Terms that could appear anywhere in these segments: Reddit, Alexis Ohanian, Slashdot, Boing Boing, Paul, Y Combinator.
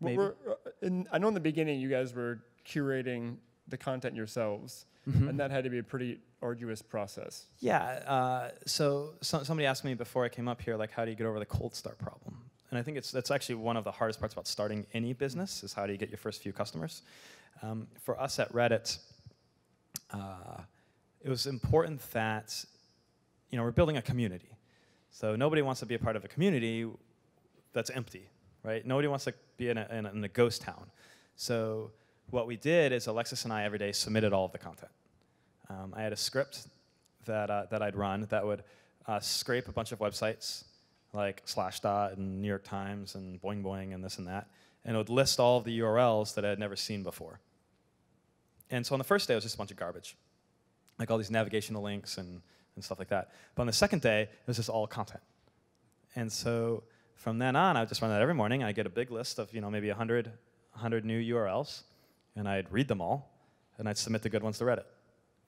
Maybe. I know in the beginning you guys were curating the content yourselves, and that had to be a pretty arduous process. Yeah. So somebody asked me before I came up here, like, how do you get over the cold start problem? And I think that's actually one of the hardest parts about starting any business is how do you get your first few customers. For us at Reddit, it was important that we're building a community. So nobody wants to be a part of a community that's empty, right? Nobody wants to be in a ghost town. So what we did is Alexis and I every day submitted all of the content. I had a script that, that I'd run that would scrape a bunch of websites like Slashdot and New York Times and Boing Boing and this and that. And it would list all of the URLs that I had never seen before. And so on the first day, it was just a bunch of garbage, like all these navigational links and stuff like that. But on the second day, it was just all content. And so from then on, I would just run that every morning. I'd get a big list of maybe 100 new URLs. And I'd read them all. And I'd submit the good ones to Reddit.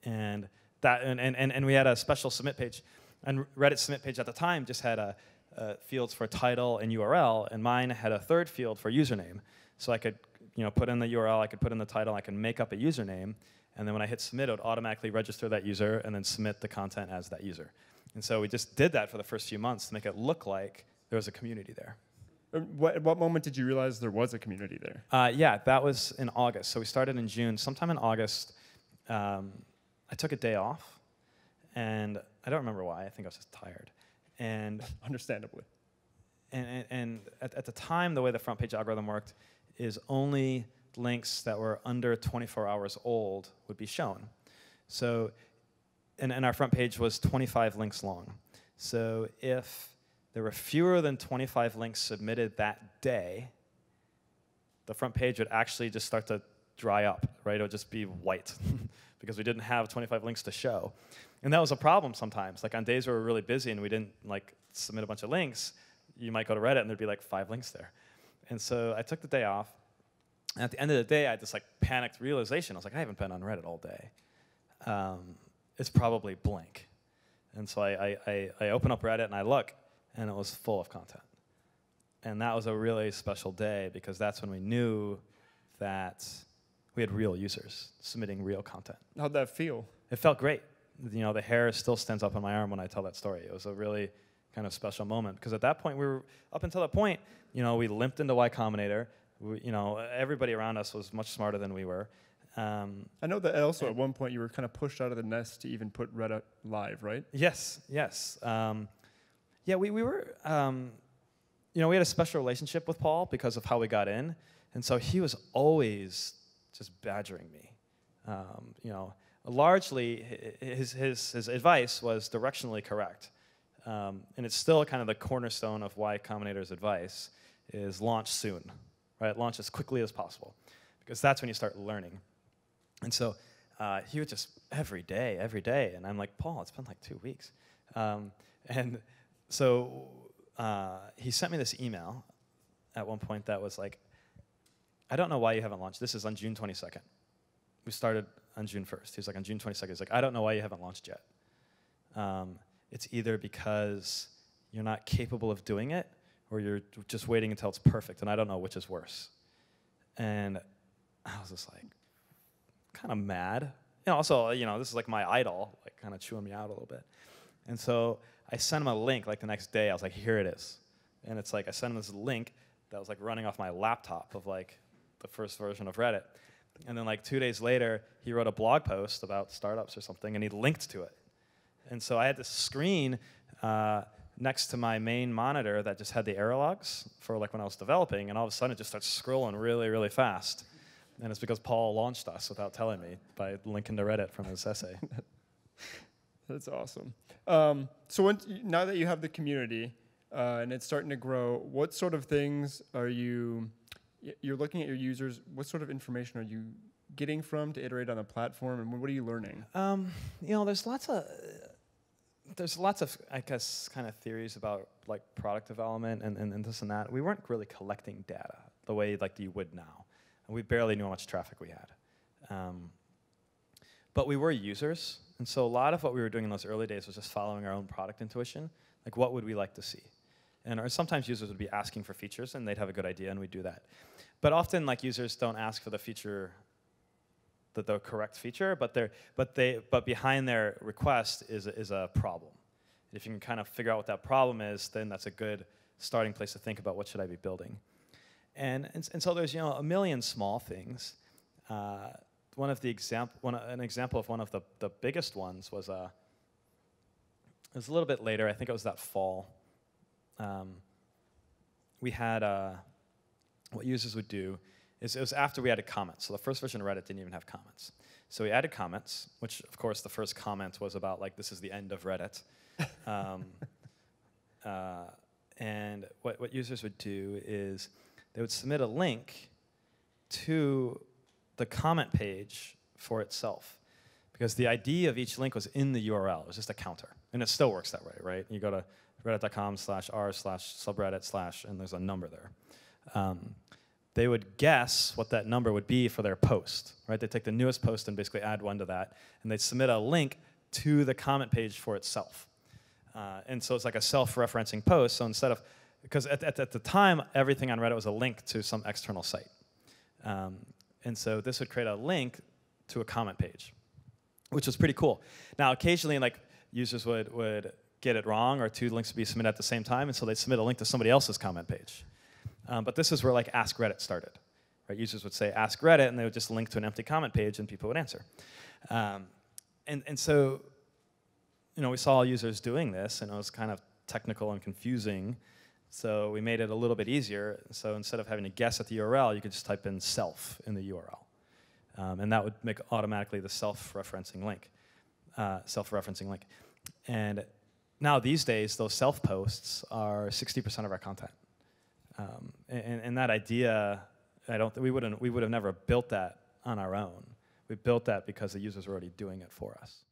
And we had a special submit page. And Reddit's submit page at the time just had fields for title and URL, and mine had a third field for username. So I could put in the URL, I could put in the title, I could make up a username, and then when I hit submit, it would automatically register that user and then submit the content as that user. And so we just did that for the first few months to make it look like there was a community there. At what moment did you realize there was a community there? Yeah, that was in August. So we started in June. Sometime in August, I took a day off, and I don't remember why. I think I was just tired. And understandably. And at the time, the way the front page algorithm worked is only links that were under 24 hours old would be shown. So, and our front page was 25 links long. So if there were fewer than 25 links submitted that day, the front page would actually just start to dry up, right? It would just be white because we didn't have 25 links to show. And that was a problem sometimes. Like on days where we were really busy and we didn't submit a bunch of links, you might go to Reddit and there'd be like 5 links there. And so I took the day off. And at the end of the day, I had this panicked realization. I was like, I haven't been on Reddit all day. It's probably blank. And so I open up Reddit and I look, and it was full of content. And that was a really special day because that's when we knew that we had real users submitting real content. How'd that feel? It felt great. The hair still stands up on my arm when I tell that story. It was a really kind of special moment because at that point, we limped into Y Combinator. Everybody around us was much smarter than we were. I know that also at one point you were kind of pushed out of the nest to even put Reddit live, right? Yes, yes. Yeah, we were. We had a special relationship with Paul because of how we got in, and so he was always just badgering me. Largely, his advice was directionally correct. And it's still kind of the cornerstone of Y Combinator's advice is launch soon, right? Launch as quickly as possible, because that's when you start learning. And so he would just, every day, and I'm like, Paul, it's been like 2 weeks. And so he sent me this email at one point that was like, I don't know why you haven't launched. This is on June 22nd. We started on June 1st. He was like, on June 22nd, he's like, I don't know why you haven't launched yet. It's either because you're not capable of doing it or you're just waiting until it's perfect, and I don't know which is worse. And I was just like, kind of mad. Also, this is like my idol, kind of chewing me out a little bit. And so I sent him a link the next day. I was like, here it is. And it's like, I sent him this link that was running off my laptop of the first version of Reddit. And then 2 days later, he wrote a blog post about startups or something, and he linked to it. And so I had this screen next to my main monitor that just had the error logs for when I was developing, and all of a sudden it just starts scrolling really, really fast. And it's because Paul launched us without telling me by linking to Reddit from his essay. That's awesome. So now that you have the community and it's starting to grow, what sort of things are you... You're looking at your users. What sort of information are you getting from to iterate on the platform, and what are you learning? There's lots of I guess kind of theories about product development and this and that. We weren't really collecting data the way you would now, and we barely knew how much traffic we had. But we were users, and so a lot of what we were doing in those early days was just following our own product intuition. What would we like to see? And or sometimes users would be asking for features, and they'd have a good idea, and we'd do that. But often, like, users don't ask for the feature, the correct feature, but behind their request is a problem. If you can kind of figure out what that problem is, then that's a good starting place to think about what should I be building. And so there's a million small things. An example of one of the biggest ones was it was a little bit later. I think it was that fall. We had what users would do is it was after we added comments. So the first version of Reddit didn't even have comments. So we added comments, which of course the first comment was about like this is the end of Reddit. And what users would do is they would submit a link to the comment page for itself, because the ID of each link was in the URL. It was just a counter, and it still works that way, right? You go to reddit.com/r/subreddit/ and there's a number there. They would guess what that number would be for their post, right? They take the newest post and basically add one to that, and they'd submit a link to the comment page for itself. And so it's like a self-referencing post. So instead of, because at the time, everything on Reddit was a link to some external site. And so this would create a link to a comment page, which was pretty cool. Now, occasionally, like, users would get it wrong, or two links would be submitted at the same time, and so they'd submit a link to somebody else's comment page. But this is where, like, Ask Reddit started. Right? Users would say, Ask Reddit, and they would just link to an empty comment page, and people would answer. And so, we saw users doing this, and it was kind of technical and confusing. So we made it a little bit easier. So instead of having to guess at the URL, you could just type in self in the URL. And that would make automatically the self-referencing link. And now these days, those self-posts are 60% of our content. And that idea, we would have never built that on our own. We built that because the users were already doing it for us.